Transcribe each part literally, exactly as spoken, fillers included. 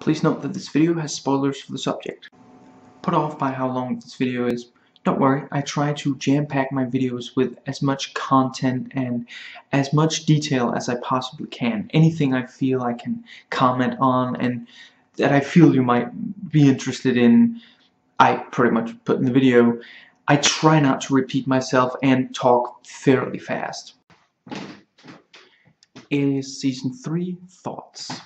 Please note that this video has spoilers for the subject. Put off by how long this video is, don't worry, I try to jam-pack my videos with as much content and as much detail as I possibly can. Anything I feel I can comment on and that I feel you might be interested in, I pretty much put in the video. I try not to repeat myself and talk fairly fast. Alias Season three Thoughts.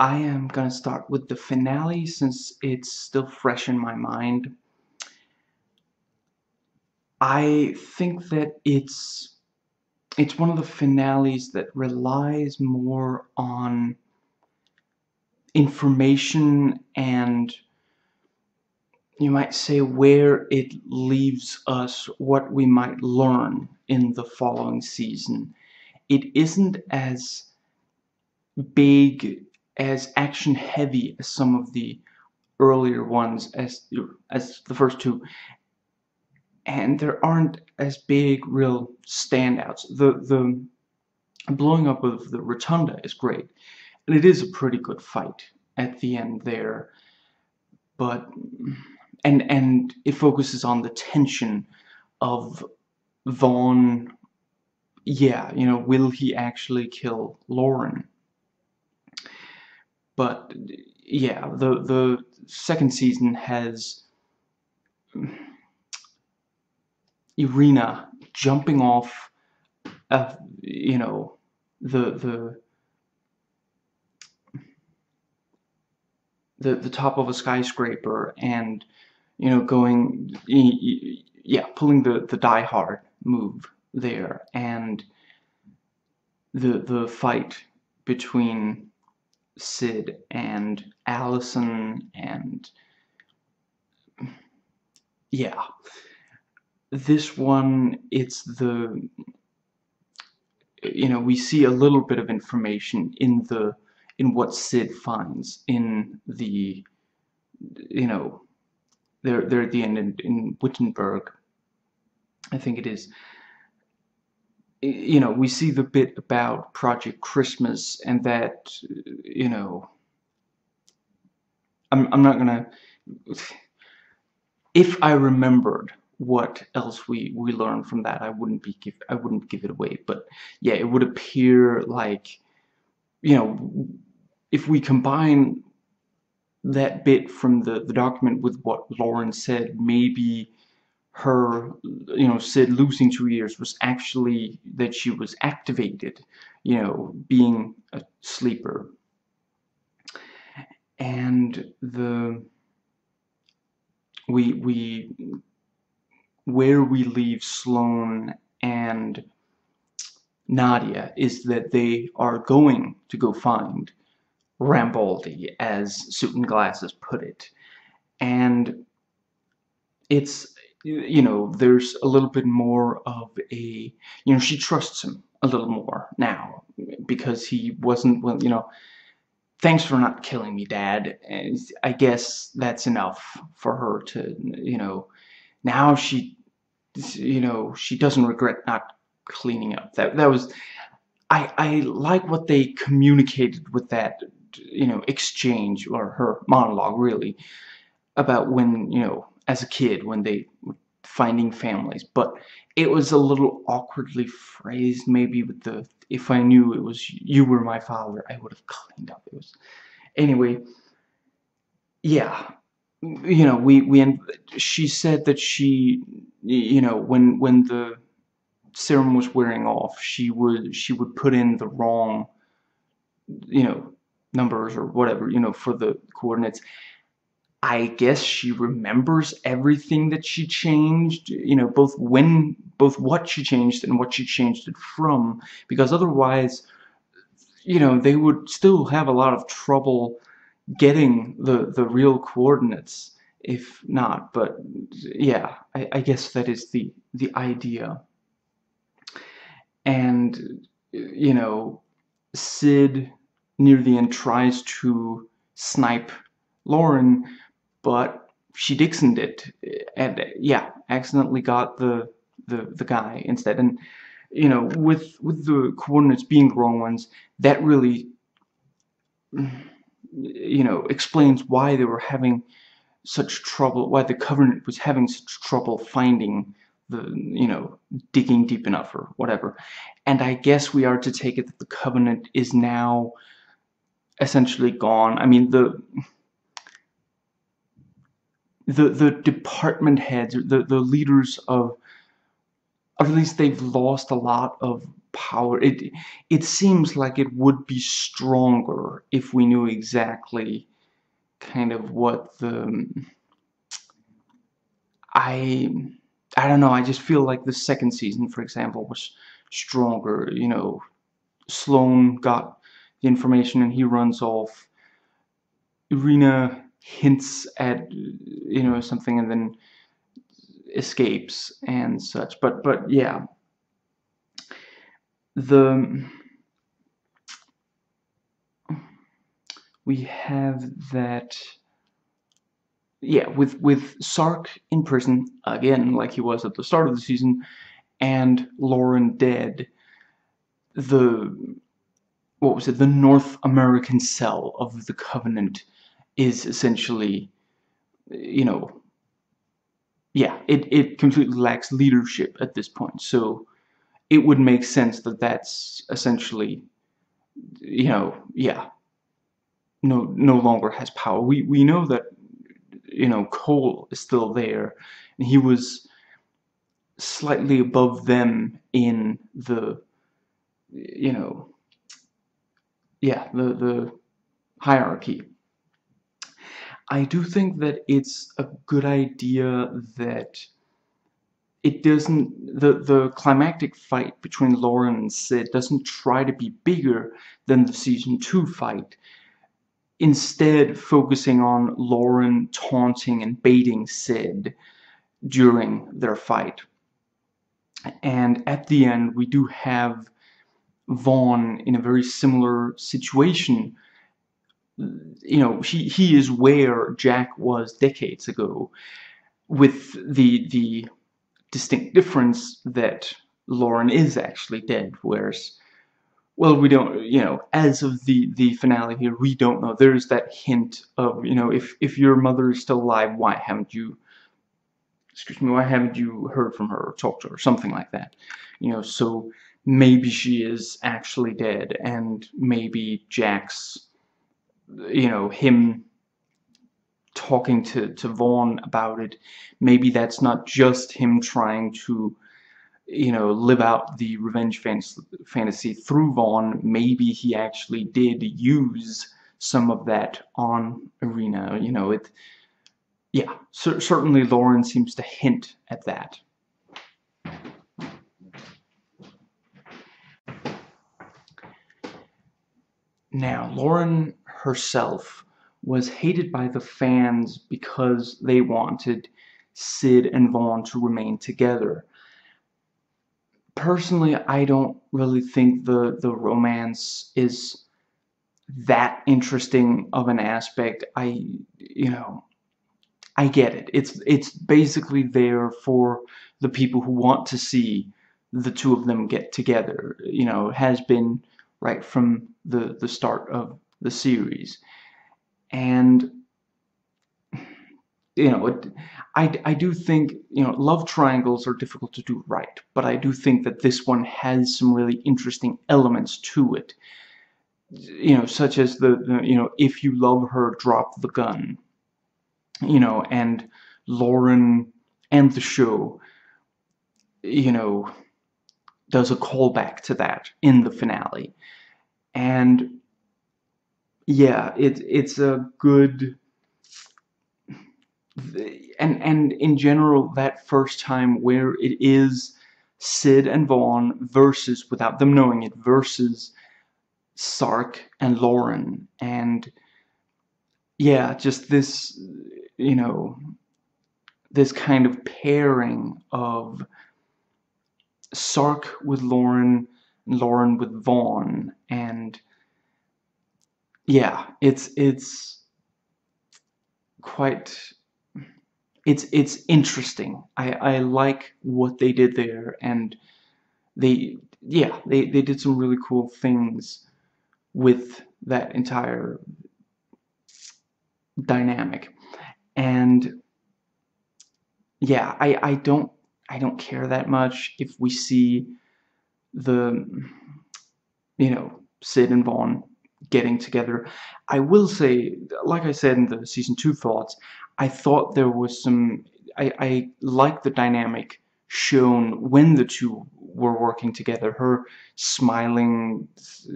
I am gonna start with the finale since it's still fresh in my mind. I think that it's it's one of the finales that relies more on information and, you might say, where it leaves us, what we might learn in the following season. It isn't as big, as action heavy as some of the earlier ones, as as the first two. And there aren't as big real standouts. The the blowing up of the Rotunda is great. And it is a pretty good fight at the end there. But and and it focuses on the tension of Vaughn. Yeah, you know, will he actually kill Lauren? But yeah, the the second season has Irina jumping off, uh, you know, the, the the the top of a skyscraper, and you know, going, yeah, pulling the the Die Hard move there, and the the fight between Syd and Allison, and yeah. This one, it's the, you know, we see a little bit of information in the, in what Syd finds in the, you know, they're, they're at the end in, in Wittenberg, I think it is. You know, we see the bit about Project Christmas and that, you know, I'm, I'm not gonna, if I remembered what else we we learned from that, I wouldn't be give I wouldn't give it away. But yeah, it would appear like, you know, if we combine that bit from the the document with what Lauren said, maybe her, you know, Syd losing two years was actually that she was activated, you know, being a sleeper. And the we we. Where we leave Sloane and Nadia is that they are going to go find Rambaldi, as Suit and Glasses put it. And it's, you know, there's a little bit more of a, you know, she trusts him a little more now because he wasn't, well, you know, thanks for not killing me, Dad. And I guess that's enough for her to, you know, now she, you know, she doesn't regret not cleaning up. That that was, I I like what they communicated with that, you know, exchange, or her monologue really, about when, you know, as a kid when they were finding families. But it was a little awkwardly phrased, maybe with the, if I knew it was you were my father, I would have cleaned up. It was, anyway. Yeah. You know, we we end, she said that she, you know, when when the serum was wearing off, she would she would put in the wrong, you know, numbers or whatever, you know, for the coordinates. I guess she remembers everything that she changed, you know, both when both what she changed and what she changed it from, because otherwise, you know, they would still have a lot of trouble getting the the real coordinates, if not. But yeah, I, I guess that is the the idea. And you know, Syd near the end tries to snipe Lauren, but she Dixoned it, and yeah, accidentally got the the the guy instead. And you know, with with the coordinates being the wrong ones, that really you know, explains why they were having such trouble, why the Covenant was having such trouble finding the, you know, digging deep enough or whatever. And I guess we are to take it that the Covenant is now essentially gone. I mean, the the the department heads, the the leaders of, or at least they've lost a lot of power. It it seems like it would be stronger if we knew exactly kind of what the, I I don't know, I just feel like the second season, for example, was stronger. You know, Sloane got the information and he runs off. Irina hints at, you know, something and then escapes and such. But but yeah, the we have that. Yeah, with with Sark in prison again, like he was at the start of the season, and Lauren dead. The what was it? The North American cell of the Covenant is essentially, you know, yeah, it it completely lacks leadership at this point. So it would make sense that that's essentially, you know, yeah, no no longer has power. We we know that. You know, Cole is still there, and he was slightly above them in the, you know, yeah, the, the hierarchy. I do think that it's a good idea that it doesn't, the, the climactic fight between Lauren and Syd doesn't try to be bigger than the season two fight. Instead, focusing on Lauren taunting and baiting Syd during their fight. And at the end, we do have Vaughn in a very similar situation. You know, he, he is where Jack was decades ago, with the, the distinct difference that Lauren is actually dead, whereas... well, we don't, you know, as of the, the finale here, we don't know. There's that hint of, you know, if, if your mother is still alive, why haven't you, excuse me, why haven't you heard from her or talked to her, something like that. You know, so maybe she is actually dead, and maybe Jack's, you know, him talking to, to Vaughn about it, maybe that's not just him trying to, you know, live out the revenge fantasy through Vaughn. Maybe he actually did use some of that on Irina. You know, it, yeah, cer certainly Lauren seems to hint at that. Now, Lauren herself was hated by the fans because they wanted Syd and Vaughn to remain together. Personally, I don't really think the, the romance is that interesting of an aspect. I, you know, I get it. It's, it's basically there for the people who want to see the two of them get together. You know, it has been right from the, the start of the series. And, you know, it, I, I do think, you know, love triangles are difficult to do right, but I do think that this one has some really interesting elements to it, you know, such as the, the you know, if you love her, drop the gun, you know, and Lauren and the show, you know, does a callback to that in the finale. And, yeah, it, it's a good... And, and in general, that first time where it is Syd and Vaughn versus, without them knowing it, versus Sark and Lauren. And, yeah, just this, you know, this kind of pairing of Sark with Lauren, and Lauren with Vaughn. And, yeah, it's, it's quite... It's it's interesting. I, I like what they did there, and they yeah they they did some really cool things with that entire dynamic. And yeah, I, I don't I don't care that much if we see the, you know, Syd and Vaughn getting together. I will say, like I said in the season two thoughts, I thought there was some, I, I liked the dynamic shown when the two were working together, her smiling,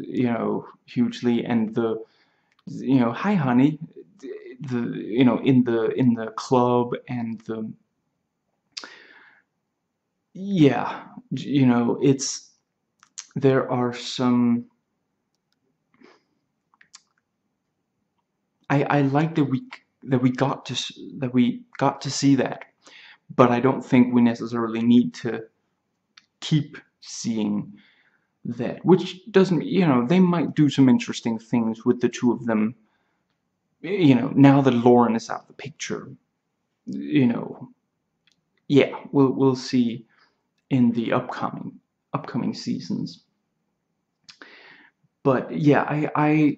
you know, hugely, and the, you know, hi honey, the, you know, in the, in the club, and the, yeah, you know, it's, there are some, I, I like that we, that we got to, that we got to see that. But I don't think we necessarily need to keep seeing that. Which doesn't, you know, they might do some interesting things with the two of them. You know, now that Lauren is out of the picture, you know, yeah, we'll we'll see in the upcoming upcoming seasons. But yeah, I I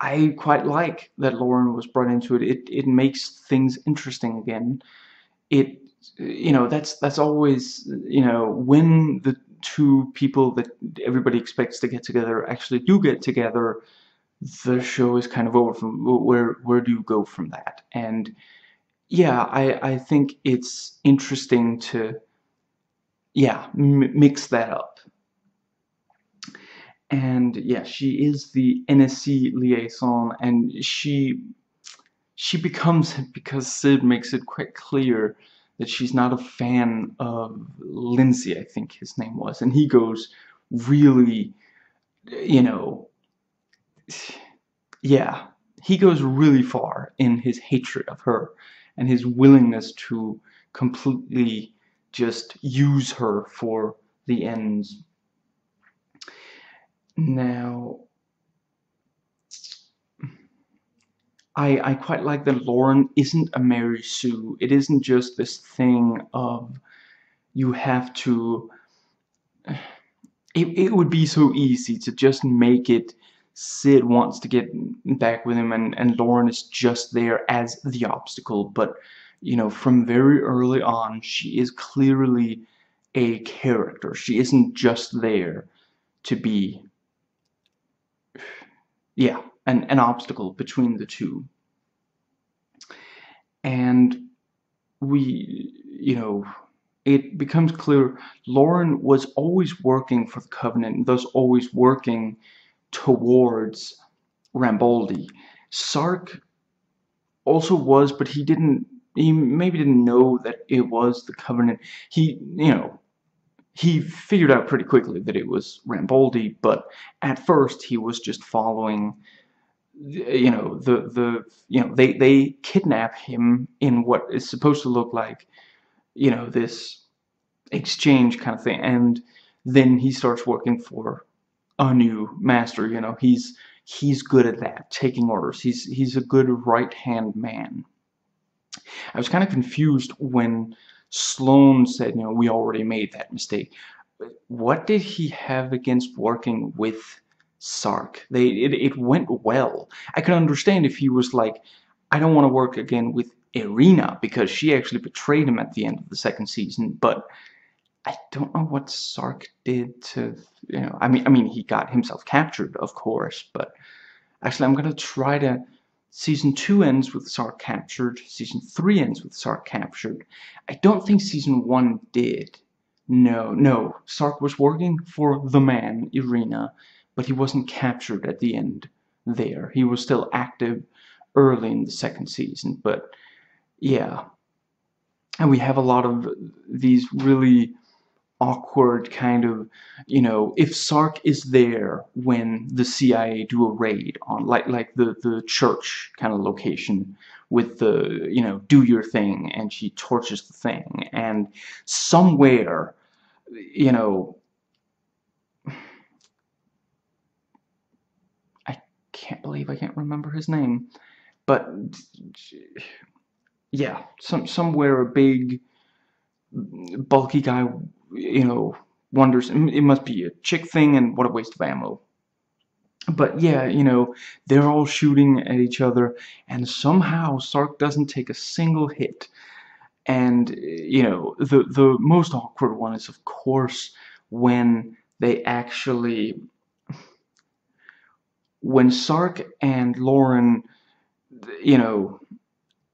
I quite like that Lauren was brought into it. It it makes things interesting again. It, you know, that's that's always, you know, when the two people that everybody expects to get together actually do get together, the show is kind of over. From where where do you go from that? And yeah, I I think it's interesting to, yeah, m mix that up. And yeah, she is the N S C liaison, and she she becomes it because Syd makes it quite clear that she's not a fan of Lindsay, I think his name was, and he goes really, you know, yeah, he goes really far in his hatred of her and his willingness to completely just use her for the ends. Now, I, I quite like that Lauren isn't a Mary Sue. It isn't just this thing of you have to... It, it would be so easy to just make it Syd wants to get back with him, and, and Lauren is just there as the obstacle. But, you know, from very early on, she is clearly a character. She isn't just there to be... yeah, an, an obstacle between the two. And we, you know, it becomes clear Lauren was always working for the Covenant, and thus always working towards Rambaldi. Sark also was, but he didn't, he maybe didn't know that it was the Covenant. He, you know, he figured out pretty quickly that it was Rambaldi, but at first he was just following, you know, the, the, you know, they, they kidnap him in what is supposed to look like, you know, this exchange kind of thing. And then he starts working for a new master, you know, he's, he's good at that, taking orders. He's, he's a good right-hand man. I was kind of confused when Sloane said, you know, we already made that mistake. What did he have against working with Sark? They, it, it went well. I could understand if he was like, I don't want to work again with Irina, because she actually betrayed him at the end of the second season, but I don't know what Sark did to, you know, I mean, I mean, he got himself captured, of course, but actually I'm going to try to, Season two ends with Sark captured. Season three ends with Sark captured. I don't think Season one did. No, no. Sark was working for the man, Irina, but he wasn't captured at the end there. He was still active early in the second season, but yeah. And we have a lot of these really awkward kind of, you know, if Sark is there when the C I A do a raid on like like the the church kind of location with the, you know, do your thing, and she torches the thing, and somewhere, you know, I can't believe I can't remember his name, but yeah, some somewhere a big bulky guy, you know, wonders, it must be a chick thing, and what a waste of ammo. But yeah, you know, they're all shooting at each other, and somehow Sark doesn't take a single hit. And, you know, the, the most awkward one is, of course, when they actually... when Sark and Lauren, you know,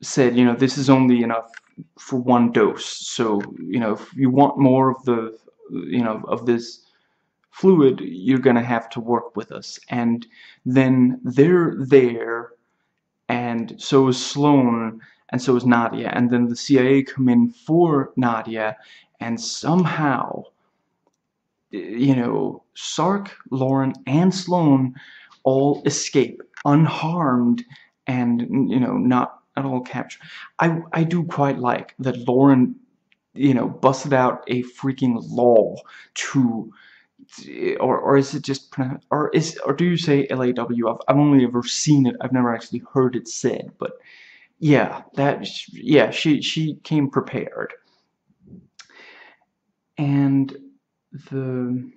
said, you know, this is only enough for one dose. So, you know, if you want more of the, you know, of this fluid, you're going to have to work with us. And then they're there, and so is Sloane, and so is Nadia. And then the C I A come in for Nadia, and somehow, you know, Sark, Lauren, and Sloane all escape unharmed and, you know, not at all captured. I, I do quite like that Lauren, you know, busted out a freaking law to... Or, or is it just, or is, or do you say L A W? I've, I've only ever seen it. I've never actually heard it said, but yeah, that, yeah, she, she came prepared. And the,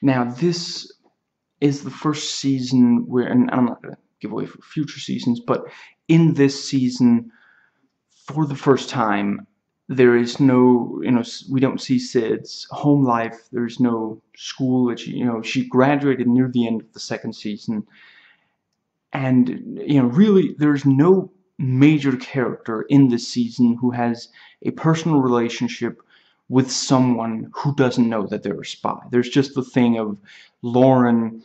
now this is the first season where, and I'm not going to give away for future seasons, but in this season, for the first time, there is no, you know, we don't see Syd's home life. There's no school. She, you know, she graduated near the end of the second season. And, you know, really, there's no major character in this season who has a personal relationship with someone who doesn't know that they're a spy. There's just the thing of Lauren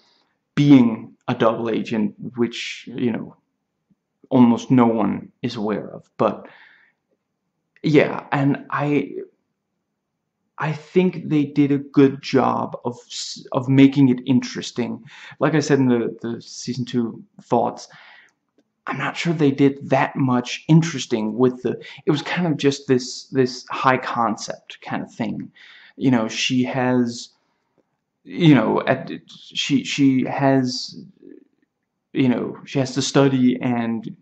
being a double agent, which, you know, almost no one is aware of. But... yeah, and I I think they did a good job of of making it interesting. Like I said in the, the season two thoughts, I'm not sure they did that much interesting with the... It was kind of just this, this high concept kind of thing. You know, she has, you know, at, she, she has, you know, she has to study and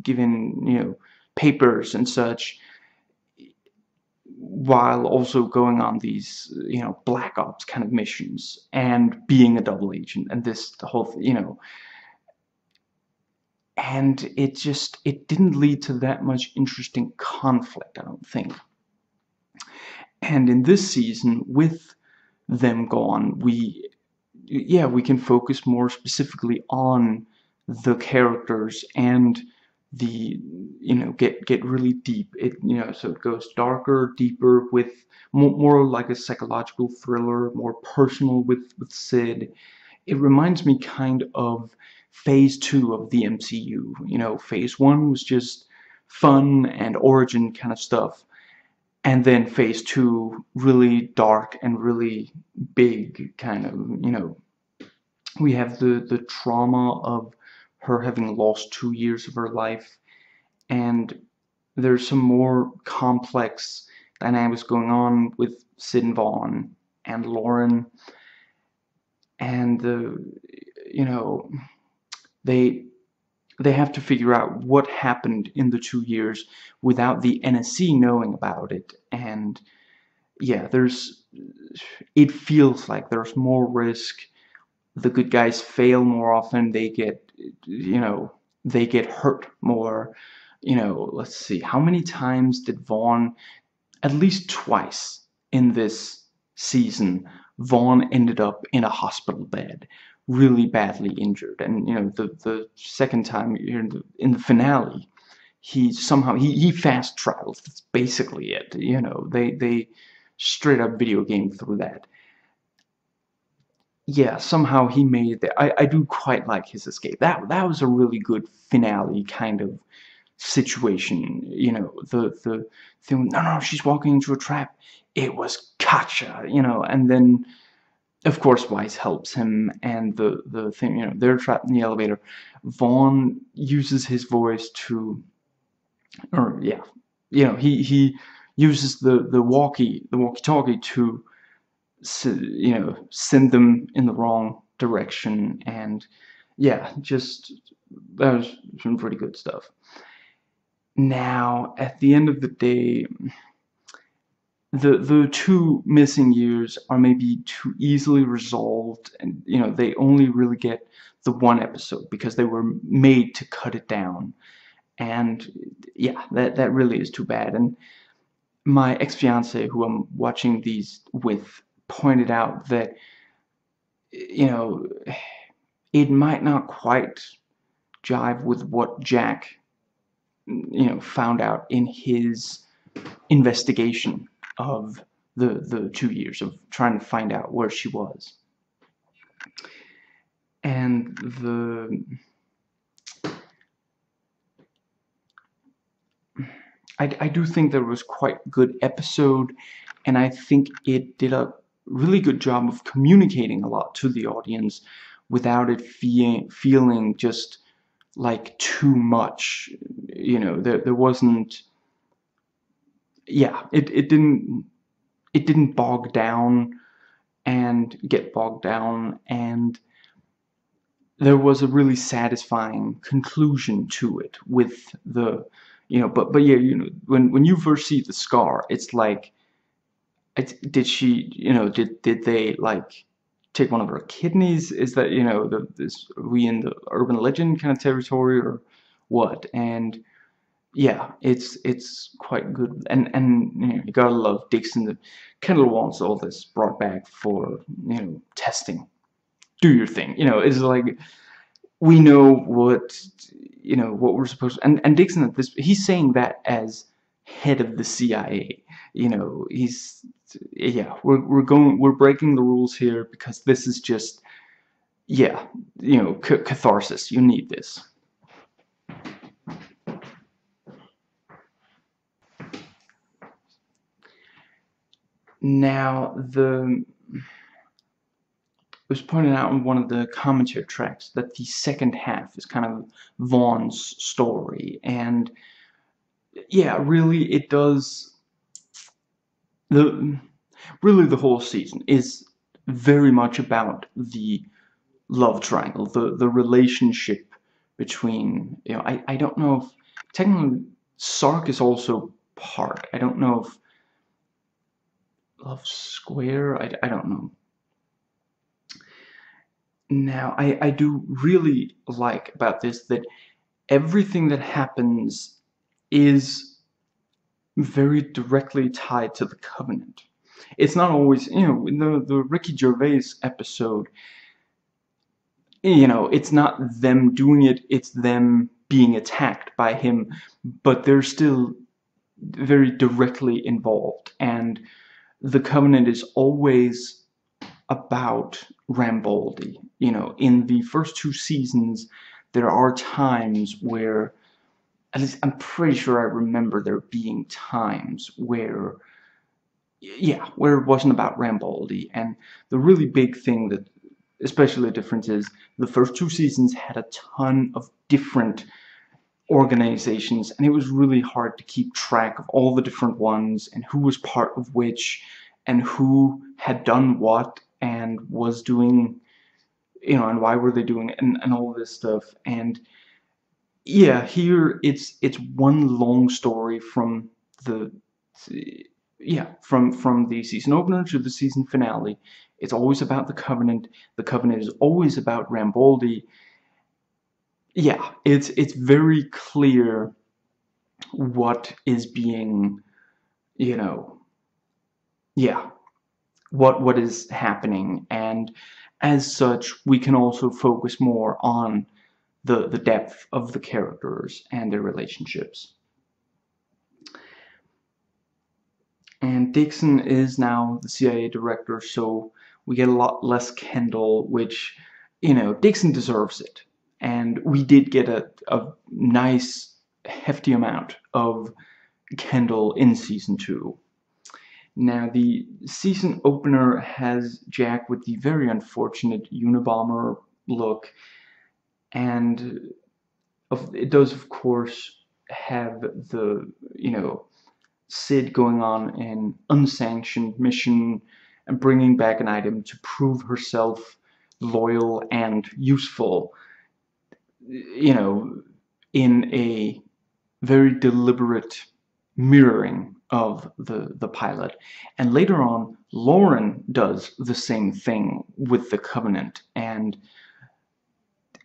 given, you know, papers and such, while also going on these, you know, black ops kind of missions and being a double agent and this, the whole, you know. And it just, it didn't lead to that much interesting conflict, I don't think. And in this season, with them gone, we, yeah, we can focus more specifically on the characters and the, you know, get get really deep. It, you know, so it goes darker, deeper, with more, more like a psychological thriller, more personal with with Syd. It reminds me kind of phase two of the M C U. You know, phase one was just fun and origin kind of stuff, and then phase two really dark and really big kind of, you know, we have the the trauma of her having lost two years of her life, and there's some more complex dynamics going on with Syd and Vaughn and Lauren, and the, you know, they they have to figure out what happened in the two years without the N S C knowing about it. And yeah, there's, it feels like there's more risk. The good guys fail more often. They get, you know, they get hurt more. You know, let's see, how many times did Vaughn, at least twice in this season, Vaughn ended up in a hospital bed, really badly injured. And, you know, the, the second time in the, in the finale, he somehow, he, he fast travels. That's basically it. You know, they, they straight up video game through that. Yeah, somehow he made it there. I, I do quite like his escape. That that was a really good finale kind of situation. You know, the, the thing, no, no, she's walking into a trap. It was Katya, you know. And then, of course, Weiss helps him. And the, the thing, you know, they're trapped in the elevator. Vaughn uses his voice to, or, yeah, you know, he, he uses the, the walkie, the walkie-talkie to, so, you know, send them in the wrong direction. And yeah, just that was some pretty good stuff. Now, at the end of the day, the the two missing years are maybe too easily resolved, and, you know, they only really get the one episode because they were made to cut it down. And yeah, that, that really is too bad. And my ex-fiance, who I'm watching these with, pointed out that, you know, it might not quite jive with what Jack, you know, found out in his investigation of the, the two years of trying to find out where she was. And the... I, I do think there was quite a good episode, and I think it did a really good job of communicating a lot to the audience without it fe feeling just like too much. You know, there, there wasn't... Yeah, it, it didn't... It didn't bog down and get bogged down, and there was a really satisfying conclusion to it with the, you know, but, but yeah, you know, when, when you first see the scar, it's like, it's, did she, you know, did, did they, like, take one of her kidneys? Is that, you know, the, this, are we in the urban legend kind of territory or what? And yeah, it's it's quite good, and and you know, you gotta love Dixon. The Kendall wants all this brought back for, you know, testing. Do your thing, you know. It's like we know what, you know, what we're supposed to. And and Dixon at this, he's saying that as head of the C I A. You know, he's yeah, we're we're going, we're breaking the rules here because this is just yeah, you know, c catharsis. You need this. Now, the, it was pointed out in one of the commentary tracks that the second half is kind of Vaughn's story, and yeah, really it does, the, really the whole season is very much about the love triangle, the, the relationship between, you know, I, I don't know if, technically Sark is also part, I don't know if Love Square, I, I don't know. Now, I, I do really like about this that everything that happens is very directly tied to the Covenant. It's not always, you know, in the, the Ricky Gervais episode, you know, it's not them doing it, it's them being attacked by him, but they're still very directly involved. And the Covenant is always about Rambaldi. You know, in the first two seasons, there are times where, at least I'm pretty sure I remember there being times where, yeah, where it wasn't about Rambaldi. And the really big thing that, especially the difference is, the first two seasons had a ton of different organizations, and it was really hard to keep track of all the different ones and who was part of which and who had done what and was doing, you know, and why were they doing it, and, and all this stuff. And yeah, here it's it's one long story from the yeah from from the season opener to the season finale. It's always about the Covenant. The Covenant is always about Rambaldi. Yeah, it's it's very clear what is being, you know, yeah, what what is happening, and as such, we can also focus more on the the depth of the characters and their relationships. And Dixon is now the C I A director, so we get a lot less Kendall, which, you know, Dixon deserves it. And we did get a, a nice, hefty amount of Kendall in season two. Now, the season opener has Jack with the very unfortunate Unabomber look. And it does, of course, have the, you know, Syd going on an unsanctioned mission and bringing back an item to prove herself loyal and useful, you know, in a very deliberate mirroring of the, the pilot. And later on, Lauren does the same thing with the Covenant. And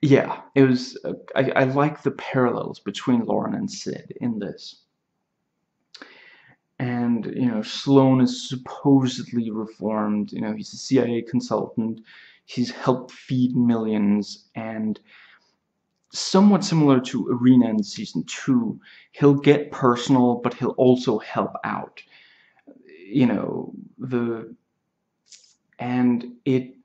Yeah, it was. Uh, I, I like the parallels between Lauren and Syd in this. And, you know, Sloane is supposedly reformed. You know, he's a C I A consultant. He's helped feed millions. And somewhat similar to Irina in season two, he'll get personal, but he'll also help out. You know, the. And it.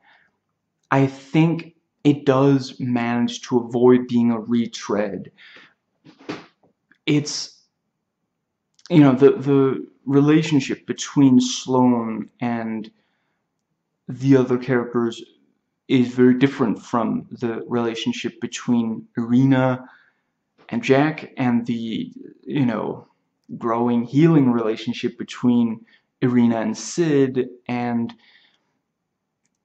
I think it does manage to avoid being a retread. It's. You know, the, the relationship between Sloane and the other characters is very different from the relationship between Irina and Jack, and the, you know, growing, healing relationship between Irina and Syd. And,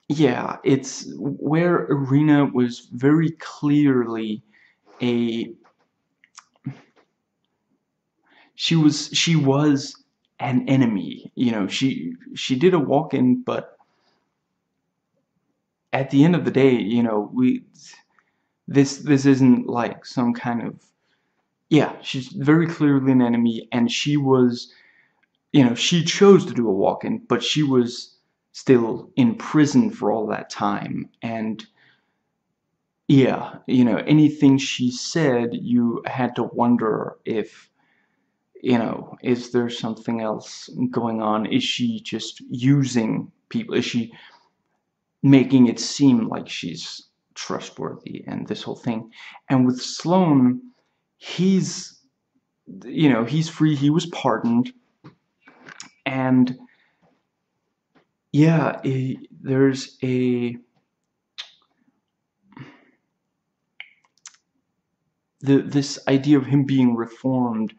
yeah, it's where Irina was very clearly a... She was she was an enemy, you know. She she did a walk-in, but at the end of the day, you know, we this this isn't like some kind of yeah. She's very clearly an enemy, and she was, you know, she chose to do a walk-in, but she was still in prison for all that time, and yeah, you know, anything she said, you had to wonder if. You know, is there something else going on? Is she just using people? Is she making it seem like she's trustworthy and this whole thing? And with Sloane, he's, you know, he's free. He was pardoned. And, yeah, a, there's a... The, this idea of him being reformed...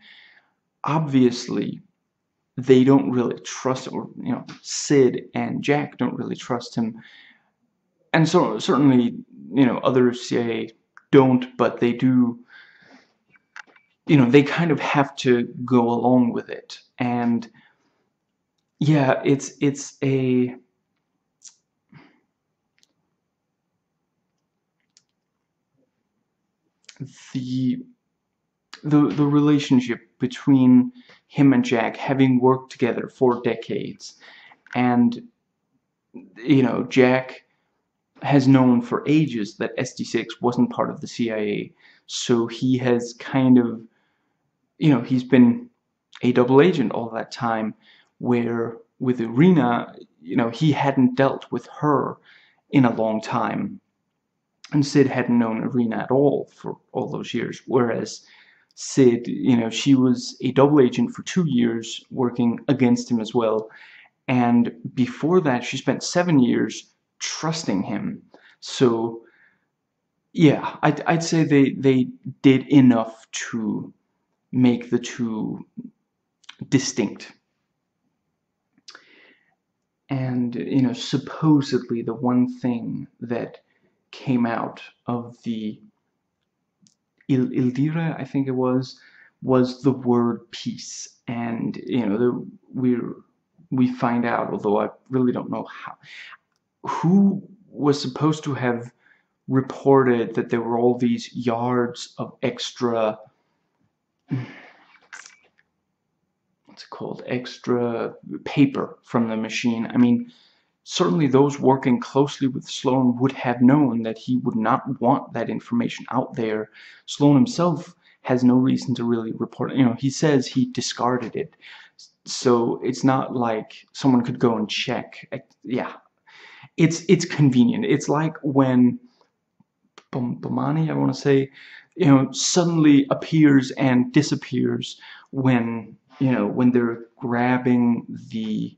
Obviously, they don't really trust him, or, you know, Syd and Jack don't really trust him. And so, certainly, you know, other C I A don't, but they do, you know, they kind of have to go along with it. And, yeah, it's, it's a... The... The, the relationship between him and Jack, having worked together for decades, and, you know, Jack has known for ages that S D six wasn't part of the C I A, so he has kind of, you know, he's been a double agent all that time, where with Irina, you know, he hadn't dealt with her in a long time, and Syd hadn't known Irina at all for all those years, whereas Syd, you know, she was a double agent for two years working against him as well. And before that, she spent seven years trusting him. So, yeah, I'd, I'd say they, they did enough to make the two distinct. And, you know, supposedly the one thing that came out of the... Il, Il Dira, I think it was, was the word peace. And, you know, the, we're, we find out, although I really don't know how, who was supposed to have reported that there were all these yards of extra, what's it called, extra paper from the machine. I mean, certainly those working closely with Sloane would have known that he would not want that information out there. Sloane himself has no reason to really report it. You know, he says he discarded it. So it's not like someone could go and check. Yeah. It's it's convenient. It's like when Bomani, I want to say, you know, suddenly appears and disappears when, you know, when they're grabbing the...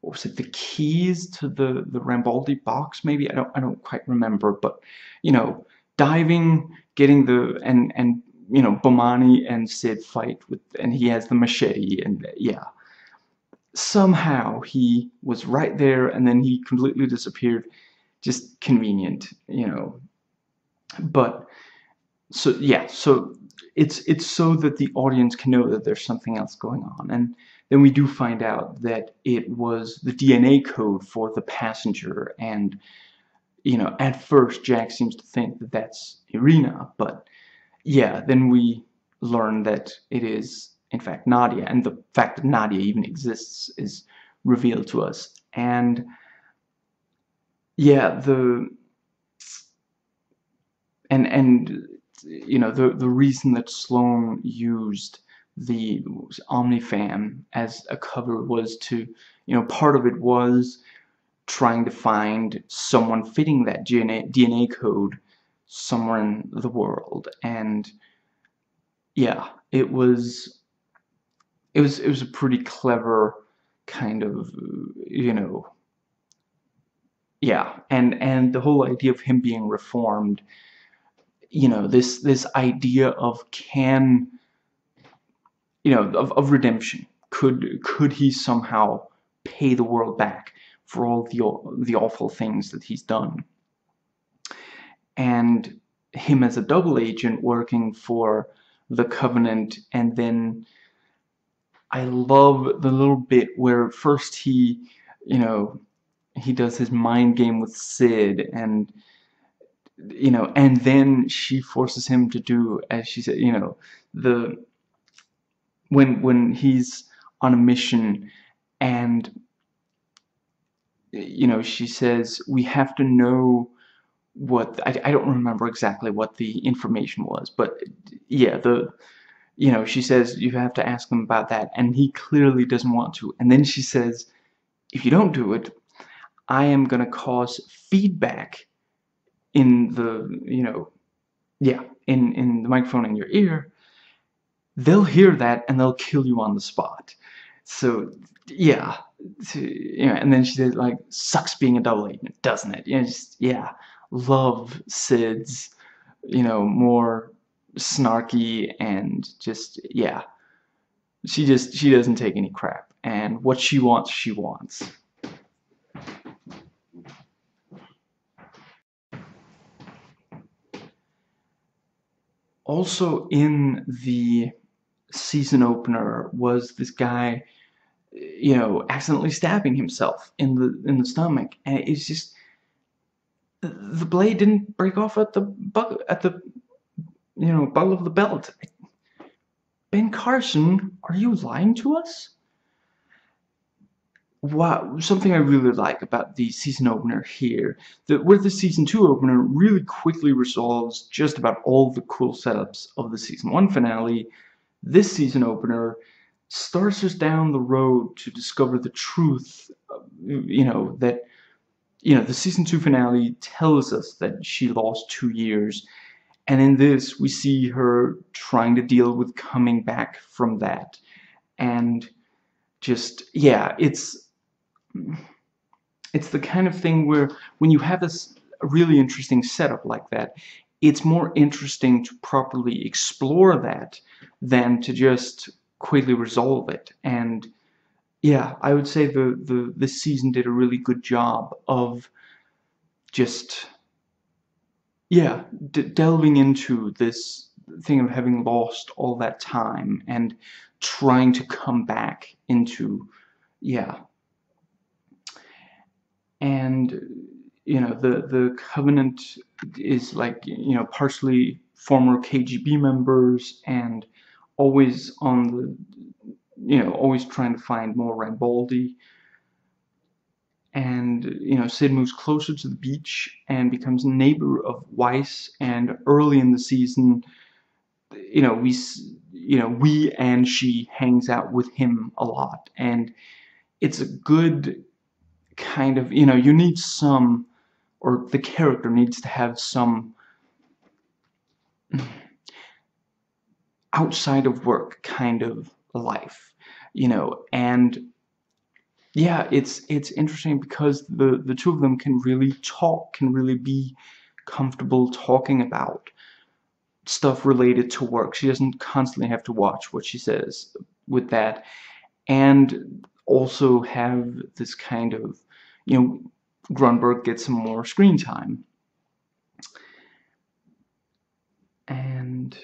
What was it, the keys to the, the Rambaldi box, maybe? I don't I don't quite remember, but, you know, diving, getting the, and, and you know, Bomani and Syd fight, with, and he has the machete, and, yeah. Somehow he was right there, and then he completely disappeared. Just convenient, you know. But, so, yeah, so it's, it's so that the audience can know that there's something else going on, and... Then we do find out that it was the D N A code for the passenger, and you know, at first Jack seems to think that that's Irina, but yeah, then we learn that it is, in fact, Nadia, and the fact that Nadia even exists is revealed to us. And yeah, the and and you know, the the reason that Sloane used the OmniFam as a cover was to, you know, part of it was trying to find someone fitting that D N A D N A code somewhere in the world. And yeah, it was it was it was a pretty clever kind of, you know, yeah, and and the whole idea of him being reformed, you know, this this idea of can you know of, of redemption, could could he somehow pay the world back for all the the awful things that he's done, and him as a double agent working for the Covenant. And then I love the little bit where first he, you know, he does his mind game with Syd, and you know, and then she forces him to do, as she said, you know, the when when he's on a mission, and you know, she says we have to know what I, I don't remember exactly what the information was, but yeah, the you know, she says, you have to ask them about that, and he clearly doesn't want to. And then she says, if you don't do it, I am going to cause feedback in the, you know, yeah, in, in the microphone in your ear. They'll hear that, and they'll kill you on the spot. So, yeah. yeah. And then she says, like, sucks being a double agent, doesn't it? You know, just, yeah, love Sid's, you know, more snarky, and just yeah, she just she doesn't take any crap, and what she wants she wants. Also in the season opener was this guy, you know, accidentally stabbing himself in the in the stomach, and it's just the blade didn't break off at the bucket at the you know, bottle of the belt. Ben Carson, are you lying to us? Wow, something I really like about the season opener here, that where the season two opener really quickly resolves just about all the cool setups of the season one finale, this season opener starts us down the road to discover the truth, you know, that, you know, the season two finale tells us that she lost two years, and in this, we see her trying to deal with coming back from that. And just, yeah, it's it's the kind of thing where when you have this really interesting setup like that, it's more interesting to properly explore that than to just quickly resolve it. And yeah, I would say the, the this season did a really good job of just... yeah, d delving into this thing of having lost all that time and trying to come back into, yeah. And, you know, the, the Covenant is like, you know, partially former K G B members, and always on the, you know, always trying to find more Rambaldi. And, you know, Syd moves closer to the beach and becomes a neighbor of Weiss. And early in the season, you know, we, you know, we and she hangs out with him a lot. And it's a good kind of, you know, you need some, or the character needs to have some outside of work kind of life, you know, and... yeah, it's it's interesting because the the two of them can really talk, can really be comfortable talking about stuff related to work. She doesn't constantly have to watch what she says with that, and also have this kind of, you know, Grunberg gets some more screen time. And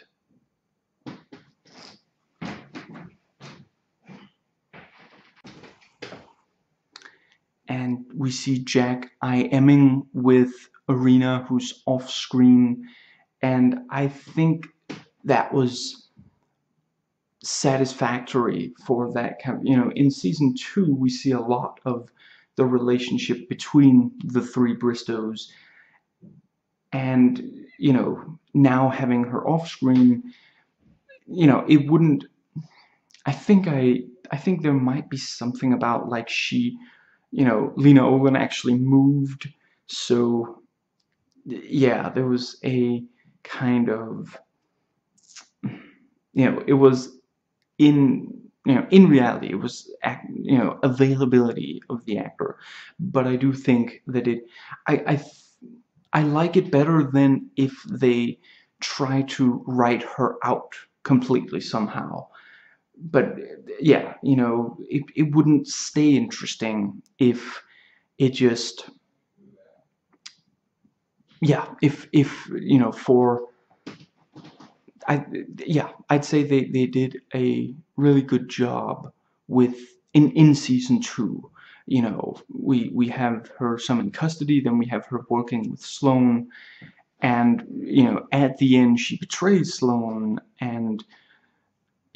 And we see Jack IMing with Irina, who's off screen, and I think that was satisfactory for that kind of, you know, in season two we see a lot of the relationship between the three Bristows, and you know, now having her off screen, you know, it wouldn't, I think I I think there might be something about, like, she, you know, Lena Olin actually moved, so yeah, there was a kind of, you know, it was in, you know, in reality, it was, you know, availability of the actor, but I do think that it, I, I, I like it better than if they try to write her out completely somehow. But yeah, you know, it, it wouldn't stay interesting if it just, yeah, if, if, you know, for, I, yeah, I'd say they, they did a really good job with, in, in season two, you know, we, we have her some in custody, then we have her working with Sloane, and, you know, at the end she betrays Sloane, and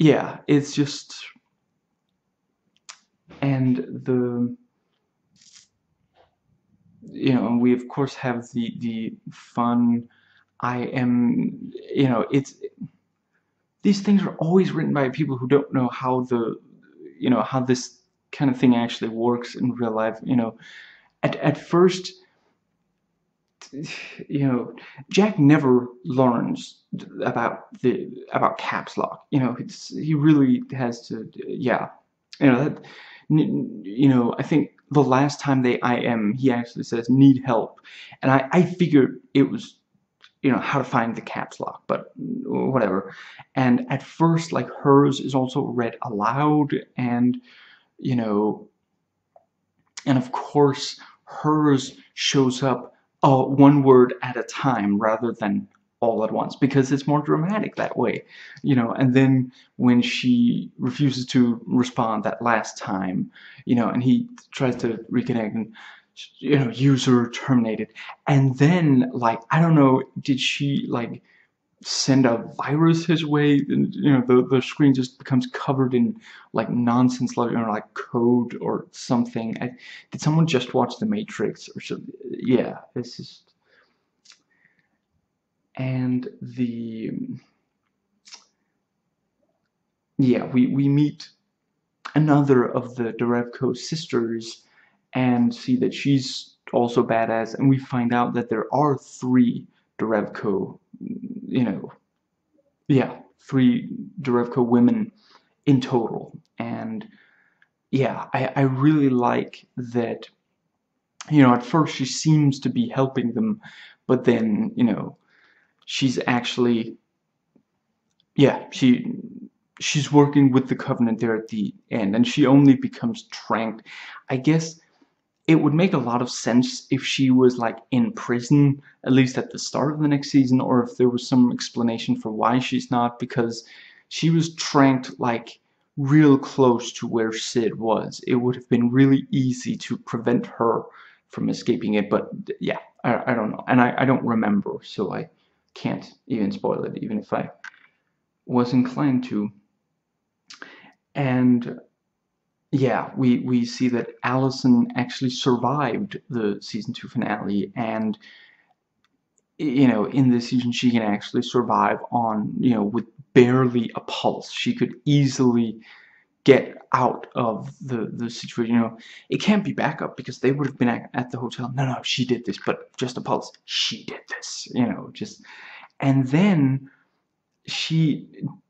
yeah, it's just, and the, you know, we of course have the, the fun, I am, you know, it's, these things are always written by people who don't know how the, you know, how this kind of thing actually works in real life, you know. At, at first, you know, Jack never learns about the about caps lock. You know, it's, he really has to. Yeah, you know that. You know, I think the last time they I M, he actually says need help, and I I figured it was, you know, how to find the caps lock, but whatever. And at first, like, hers is also read aloud, and you know, and of course hers shows up Uh, one word at a time rather than all at once, because it's more dramatic that way, you know. And then when she refuses to respond that last time, you know, and he tries to reconnect and, you know, user terminated, and then, like, I don't know, did she like send a virus his way, and you know, the, the screen just becomes covered in like nonsense, like, or like code or something. I, did someone just watch The Matrix or something? Yeah, it's just, and the, yeah, we, we meet another of the Derevko sisters and see that she's also badass, and we find out that there are three Derevko, you know, yeah, three Derevko women in total. And yeah, I, I really like that, you know, at first she seems to be helping them, but then, you know, she's actually, yeah, she she's working with the Covenant there at the end, and she only becomes tranked. I guess it would make a lot of sense if she was, like, in prison, at least at the start of the next season, or if there was some explanation for why she's not, because she was tranked, like, real close to where Syd was. It would have been really easy to prevent her from escaping it, but, yeah, I, I don't know. And I, I don't remember, so I can't even spoil it, even if I was inclined to. And yeah, we, we see that Allison actually survived the season two finale, and, you know, in this season she can actually survive on, you know, with barely a pulse. She could easily get out of the, the situation, you know. It can't be backup, because they would have been at, at the hotel, no, no, she did this, but just a pulse, she did this, you know, just, and then she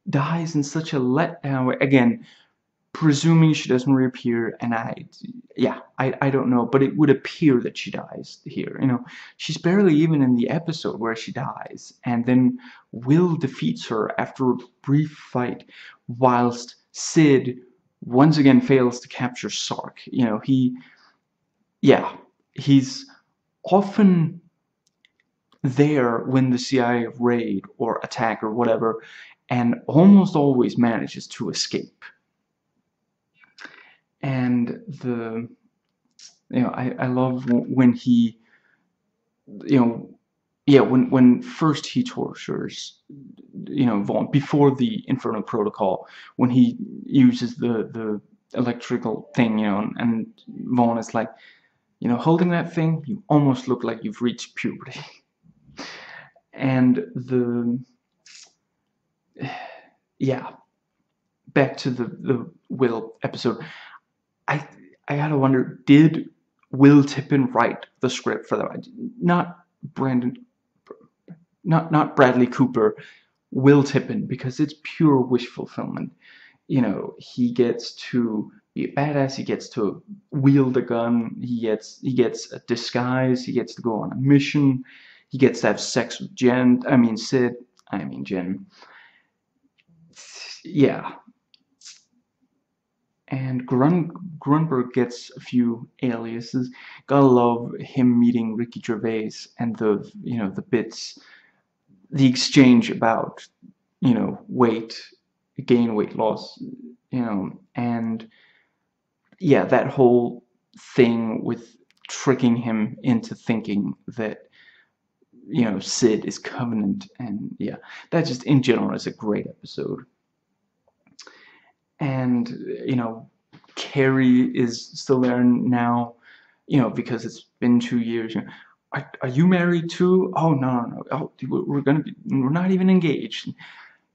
dies in such a letdown, again, presuming she doesn't reappear, and I, yeah, I, I don't know, but it would appear that she dies here, you know. She's barely even in the episode where she dies, and then Will defeats her after a brief fight, whilst Syd once again fails to capture Sark. You know, he, yeah, he's often there when the C I A raid or attack or whatever, and almost always manages to escape. And the, you know, I, I love when he you know, yeah, when when first he tortures, you know, Vaughn, before the Infernal Protocol, when he uses the the electrical thing, you know, and, and Vaughn is like, you know, holding that thing, you almost look like you've reached puberty. And the, yeah, back to the the Will episode. I I gotta wonder, did Will Tippin write the script for that? Not Brandon, not not Bradley Cooper, Will Tippin, because it's pure wish fulfillment. You know, he gets to be a badass, he gets to wield a gun, he gets he gets a disguise, he gets to go on a mission, he gets to have sex with Jen, I mean Syd, I mean Jen. Yeah. And Grun Grunberg gets a few aliases. Gotta love him meeting Ricky Gervais and the, you know, the bits, the exchange about, you know, weight, gain, weight loss, you know, and yeah, that whole thing with tricking him into thinking that, you know, Syd is Covenant, and yeah, that just in general is a great episode. And, you know, Carrie is still there now, you know, because it's been two years. You know, are, are you married too? Oh, no, no, no. Oh, we're going to be, we're not even engaged.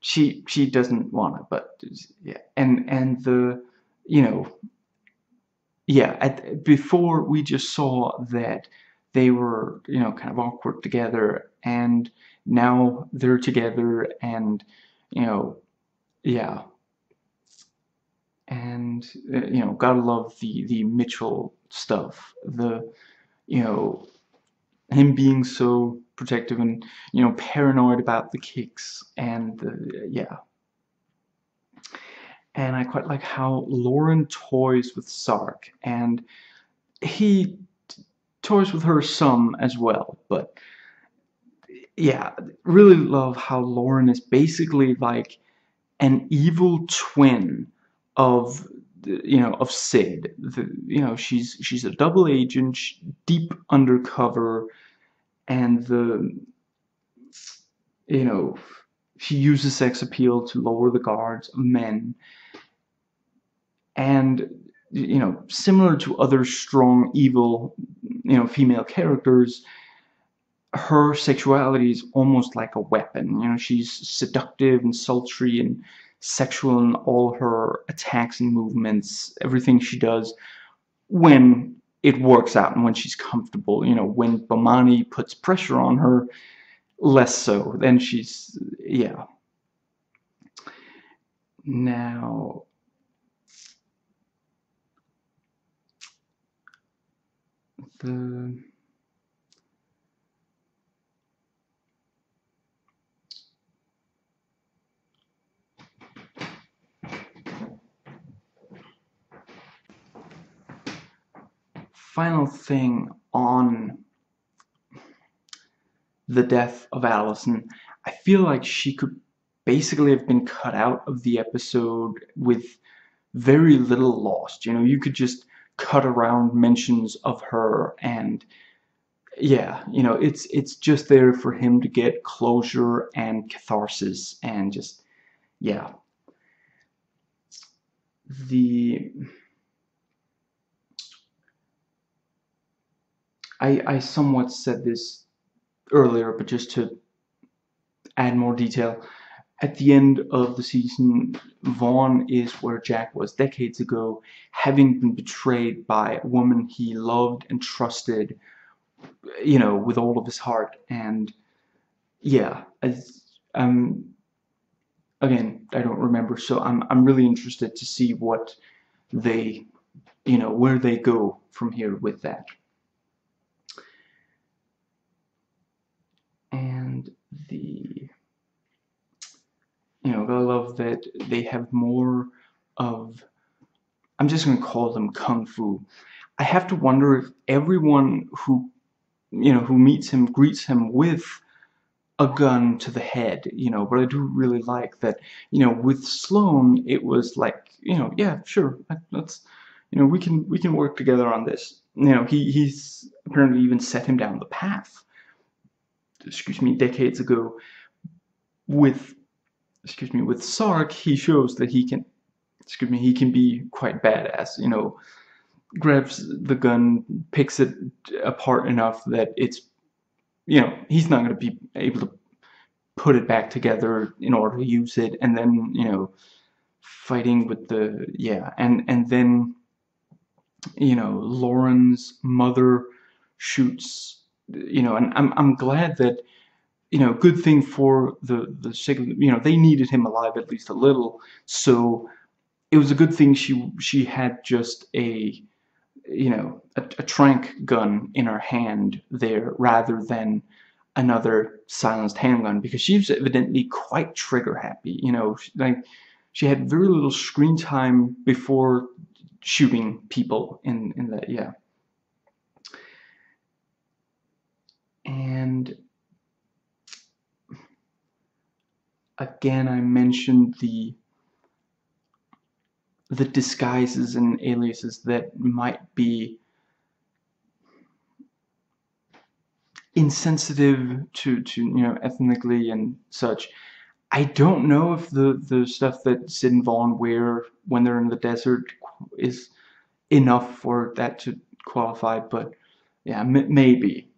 She, she doesn't want it, but yeah. And, and the, you know, yeah, at, before we just saw that they were, you know, kind of awkward together, and now they're together, and, you know, yeah. And, uh, you know, gotta love the, the Mitchell stuff, the, you know, him being so protective and, you know, paranoid about the kicks, and, the, yeah. And I quite like how Lauren toys with Sark, and he toys with her some as well, but, yeah, really love how Lauren is basically like an evil twin of, you know, of Syd. The, you know, she's she's a double agent, she, deep undercover, and the, you know, she uses sex appeal to lower the guards of men. And, you know, similar to other strong evil, you know, female characters, her sexuality is almost like a weapon. You know, she's seductive and sultry and sexual in all her attacks and movements, everything she does, when it works out and when she's comfortable. You know, when Bomani puts pressure on her, less so. Then she's, yeah. Now, the... final thing on the death of Allison, I feel like she could basically have been cut out of the episode with very little lost. You know, you could just cut around mentions of her, and yeah, you know, it's it's just there for him to get closure and catharsis, and just yeah. The I, I somewhat said this earlier, but just to add more detail, at the end of the season, Vaughn is where Jack was decades ago, having been betrayed by a woman he loved and trusted, you know, with all of his heart. And yeah, as, um, again, I don't remember, so I'm I'm really interested to see what they, you know, where they go from here with that. And the, you know, I love that they have more of, I'm just going to call them Kung Fu. I have to wonder if everyone who, you know, who meets him, greets him with a gun to the head, you know, but I do really like that, you know, with Sloane, it was like, you know, yeah, sure, let's, you know, we can, we can work together on this. You know, he, he's apparently even set him down the path excuse me, decades ago. With, excuse me, with Sark, he shows that he can, excuse me, he can be quite badass, you know, grabs the gun, picks it apart enough that it's, you know, he's not going to be able to put it back together in order to use it, and then, you know, fighting with the, yeah, and, and then, you know, Lauren's mother shoots, you know, and I'm, I'm glad that, you know, good thing for the, the sake of, you know, they needed him alive at least a little, so it was a good thing she, she had just a, you know, a, a tranq gun in her hand there rather than another silenced handgun, because she's evidently quite trigger happy, you know, like, she had very little screen time before shooting people in, in that, yeah. And again, I mentioned the the disguises and aliases that might be insensitive to, to you know, ethnically and such. I don't know if the, the stuff that Syd and Vaughn wear when they're in the desert is enough for that to qualify, but yeah, m maybe.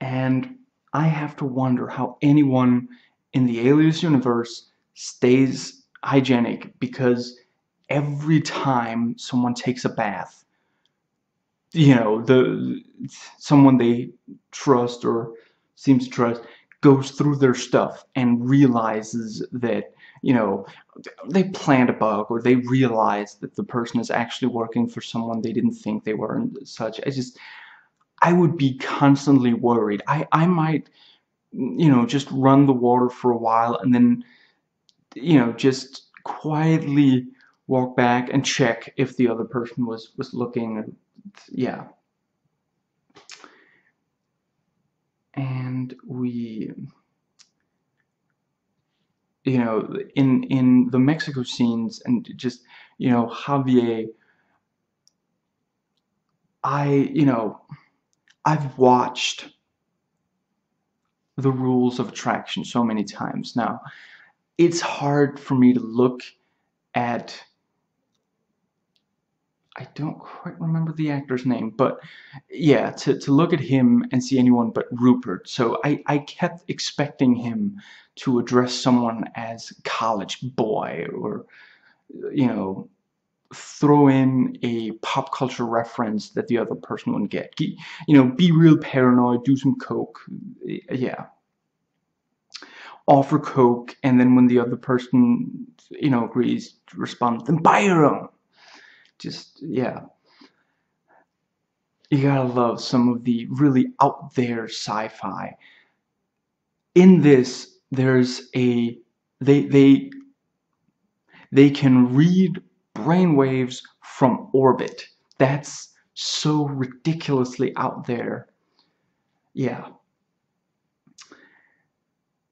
And I have to wonder how anyone in the Alias universe stays hygienic, because every time someone takes a bath, you know, the someone they trust or seems to trust goes through their stuff and realizes that, you know, they plant a bug, or they realize that the person is actually working for someone they didn't think they were and such. I just, I would be constantly worried. I, I might, you know, just run the water for a while and then, you know, just quietly walk back and check if the other person was, was looking. Yeah. And we, you know, in, in the Mexico scenes and just, you know, Javier, I, you know, I've watched The Rules of Attraction so many times now. It's hard for me to look at, I don't quite remember the actor's name, but yeah, to, to look at him and see anyone but Rupert. So I, I kept expecting him to address someone as college boy, or, you know, throw in a pop culture reference that the other person wouldn't get. You know, be real paranoid, do some coke, yeah. Offer coke, and then when the other person, you know, agrees, respond, then buy your own. Just, yeah, you gotta love some of the really out there sci-fi. In this, there's a, they, they, they can read brainwaves from orbit. That's so ridiculously out there. Yeah.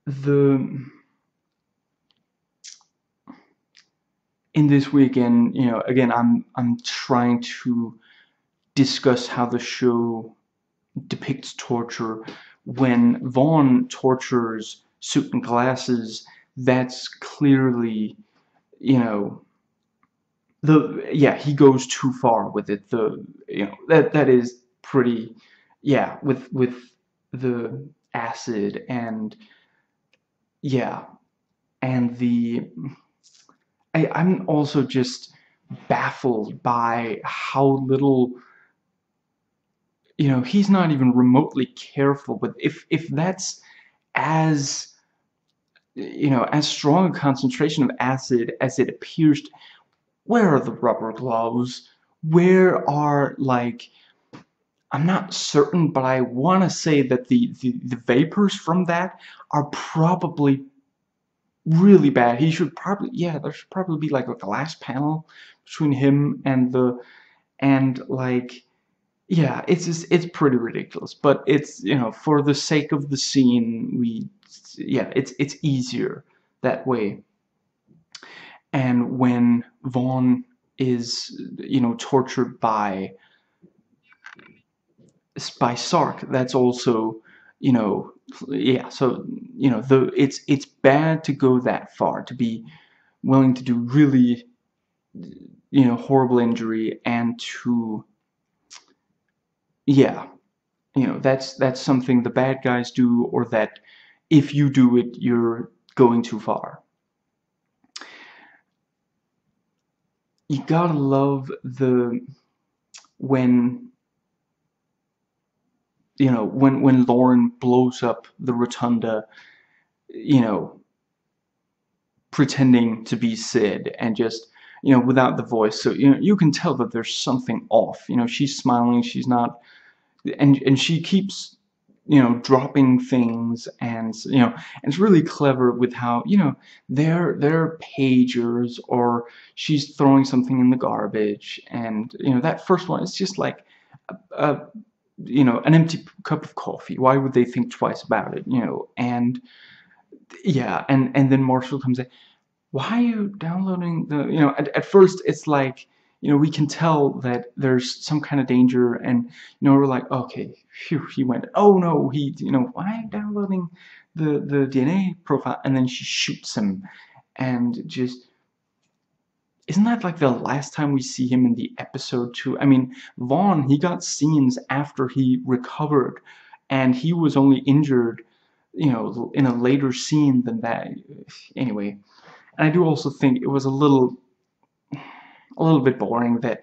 The... In this weekend, you know, again, I'm I'm trying to discuss how the show depicts torture. When Vaughn tortures Suit and Glasses, that's clearly, you know, the yeah he goes too far with it. The you know that that is pretty, yeah, with with the acid and yeah, and the. I, I'm also just baffled by how little, you know, he's not even remotely careful. But if, if that's as, you know, as strong a concentration of acid as it appears, to, where are the rubber gloves? Where are, like, I'm not certain, but I want to say that the, the, the vapors from that are probably really bad. He should probably, yeah, there should probably be like a glass panel between him and the, and like, yeah, it's just, it's pretty ridiculous. But it's, you know, for the sake of the scene, we, yeah, it's, it's easier that way. And when Vaughn is, you know, tortured by, by Sark, that's also, you know, yeah, so, you know, the, it's, it's bad to go that far, to be willing to do really, you know, horrible injury, and to, yeah, you know, that's, that's something the bad guys do, or that if you do it, you're going too far. You gotta love the, when, you know, when, when Lauren blows up the Rotunda, you know, pretending to be Syd, and just, you know, without the voice. So, you know, you can tell that there's something off. You know, she's smiling, she's not, and, and she keeps, you know, dropping things, and, you know, and it's really clever with how, you know, they're, they're pagers, or she's throwing something in the garbage, and, you know, that first one, it's just like a, a you know, an empty cup of coffee. Why would they think twice about it, you know? And, yeah, and, and then Marshall comes in, why are you downloading the, you know, at, at first it's like, you know, we can tell that there's some kind of danger, and, you know, we're like, okay, phew, he went, oh no, he, you know, why are you downloading the, the D N A profile? And then she shoots him, and just, isn't that like the last time we see him in the episode too? I mean, Vaughn, he got scenes after he recovered, and he was only injured, you know, in a later scene than that. Anyway, and I do also think it was a little, a little bit boring that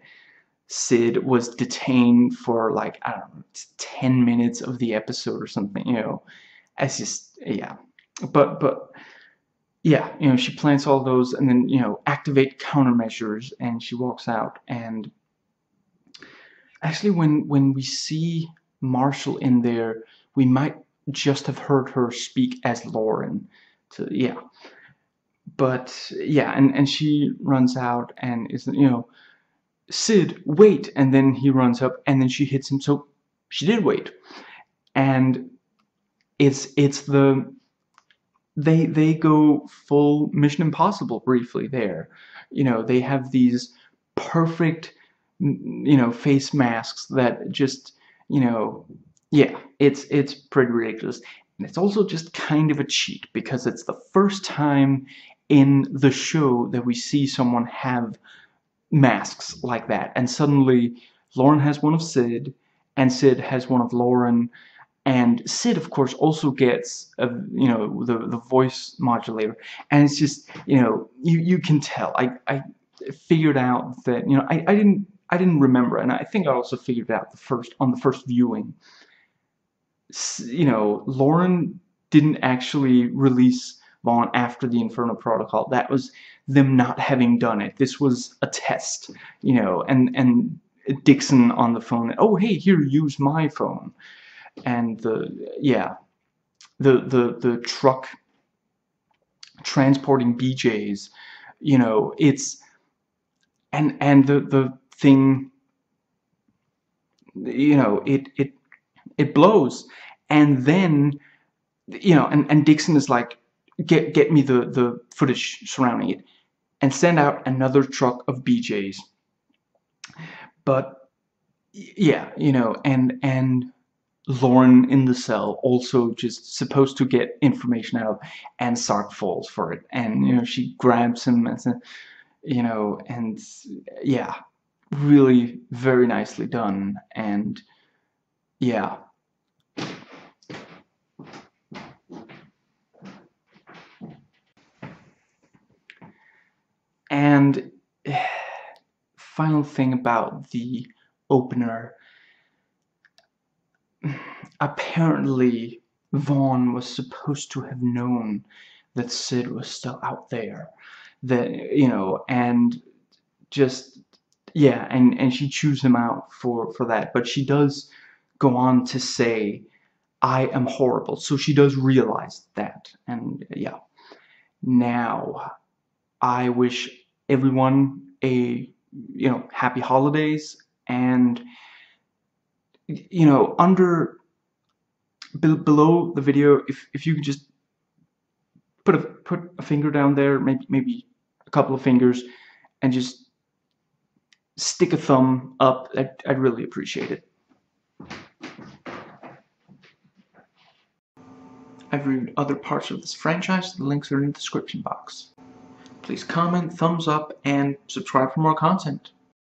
Syd was detained for like, I don't know, ten minutes of the episode or something, you know. It's just, yeah. But, but, yeah, you know, she plants all those, and then, you know, activate countermeasures, and she walks out. And actually, when, when we see Marshall in there, we might just have heard her speak as Lauren. So, yeah. But, yeah, and, and she runs out, and is, you know, Syd, wait, and then he runs up, and then she hits him, so she did wait. And it's, it's the... They, they go full Mission Impossible briefly there. You know, they have these perfect, you know, face masks that just, you know, yeah, it's, it's pretty ridiculous. And it's also just kind of a cheat, because it's the first time in the show that we see someone have masks like that. And suddenly Lauren has one of Syd, and Syd has one of Lauren. And Syd, of course, also gets, a, you know, the, the voice modulator. And it's just, you know, you, you can tell. I, I figured out that, you know, I, I didn't I didn't remember. And I think I also figured out the first on the first viewing. You know, Lauren didn't actually release Vaughn after the Infernal Protocol. That was them not having done it. This was a test, you know, and, and Dixon on the phone. Oh, hey, here, use my phone. And the yeah, the the the truck transporting B Js, you know, it's and and the the thing, you know, it it it blows, and then, you know, and and Dixon is like, get get me the the footage surrounding it, and send out another truck of B Js. But yeah, you know, and and. Lauren in the cell also just supposed to get information out, and Sark falls for it, and, you know, she grabs him, and, you know, and yeah, really very nicely done. And yeah, and final thing about the opener. Apparently, Vaughn was supposed to have known that Syd was still out there, that, you know, and just, yeah, and, and she chews him out for, for that, but she does go on to say, I am horrible, so she does realize that, and yeah. Now, I wish everyone a, you know, happy holidays, and, you know, under be below the video, if if you could just put a put a finger down there, maybe maybe a couple of fingers, and just stick a thumb up, I'd, I'd really appreciate it. I've reviewed other parts of this franchise. The links are in the description box. Please comment, thumbs up, and subscribe for more content.